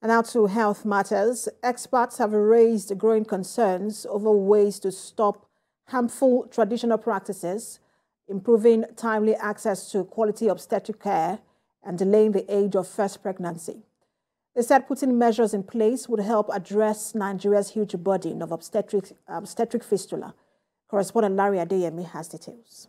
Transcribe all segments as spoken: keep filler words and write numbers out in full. And now to health matters. Experts have raised growing concerns over ways to stop harmful traditional practices, improving timely access to quality obstetric care, and delaying the age of first pregnancy. They said putting measures in place would help address Nigeria's huge burden of obstetric, obstetric fistula. Correspondent Larry Adeyemi has details.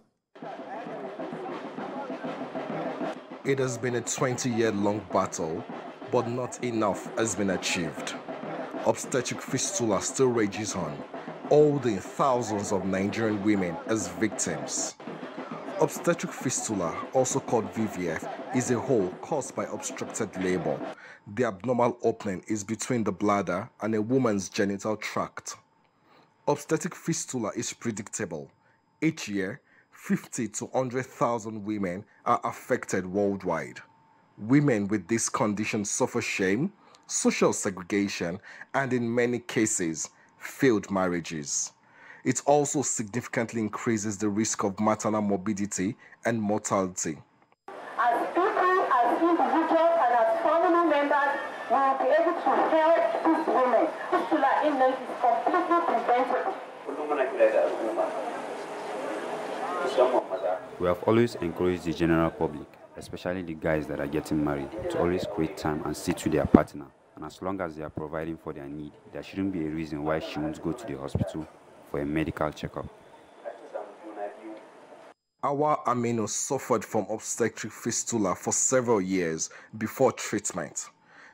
It has been a twenty-year-long battle, but not enough has been achieved. Obstetric fistula still rages on, holding thousands of Nigerian women as victims. Obstetric fistula, also called V V F, is a hole caused by obstructed labor. The abnormal opening is between the bladder and a woman's genital tract. Obstetric fistula is predictable. Each year, fifty to one hundred thousand women are affected worldwide. Women with this condition suffer shame, social segregation, and in many cases, failed marriages. It also significantly increases the risk of maternal morbidity and mortality. As people, as individuals, and as family members, we will be able to help these women. Fistula illness is completely preventable. We have always encouraged the general public, especially the guys that are getting married, to always create time and sit with their partner. And as long as they are providing for their need, there shouldn't be a reason why she won't go to the hospital for a medical checkup. Our Amina suffered from obstetric fistula for several years before treatment.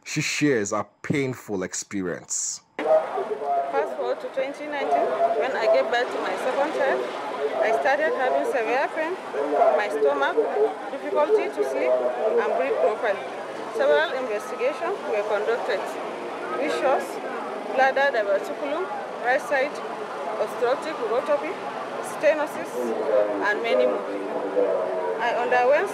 She shares a painful experience. Fast forward to twenty nineteen, when I gave birth to my second child, I started having severe pain in my stomach, difficulty to sleep and breathe properly. Several investigations were conducted, which shows bladder diverticulum, right side, obstructive urotopy, stenosis, and many more. I underwent,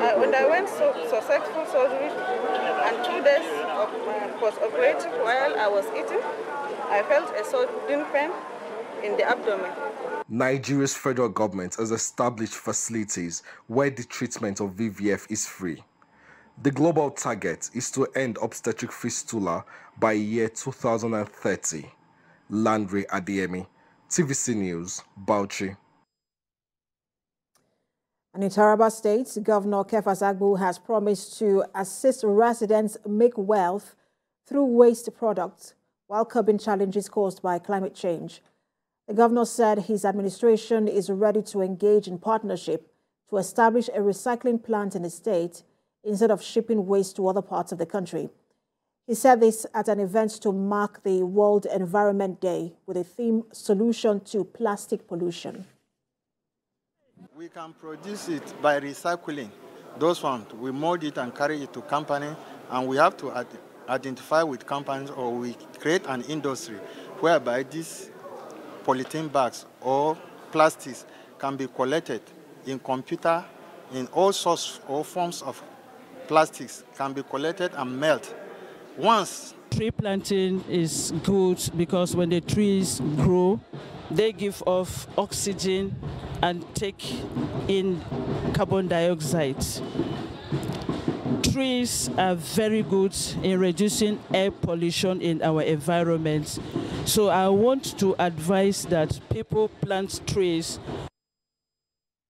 I underwent so, successful surgery and two days of uh, post-operative while I was eating. I felt a sudden pain in the abdomen. Nigeria's federal government has established facilities where the treatment of V V F is free. The global target is to end obstetric fistula by year two thousand thirty. Landry Adeyemi, T V C News, Bauchi. And in Taraba State, Governor Kefas Agbu has promised to assist residents make wealth through waste products while curbing challenges caused by climate change. The governor said his administration is ready to engage in partnership to establish a recycling plant in the state instead of shipping waste to other parts of the country. He said this at an event to mark the World Environment Day with a theme, Solution to Plastic Pollution. We can produce it by recycling those ones. We mold it and carry it to company, and we have to identify with companies, or we create an industry whereby these polythene bags or plastics can be collected in computer, in all sorts or forms of plastics, can be collected and melted. Once tree planting is good because when the trees grow, they give off oxygen and take in carbon dioxide. Trees are very good in reducing air pollution in our environment. So I want to advise that people plant trees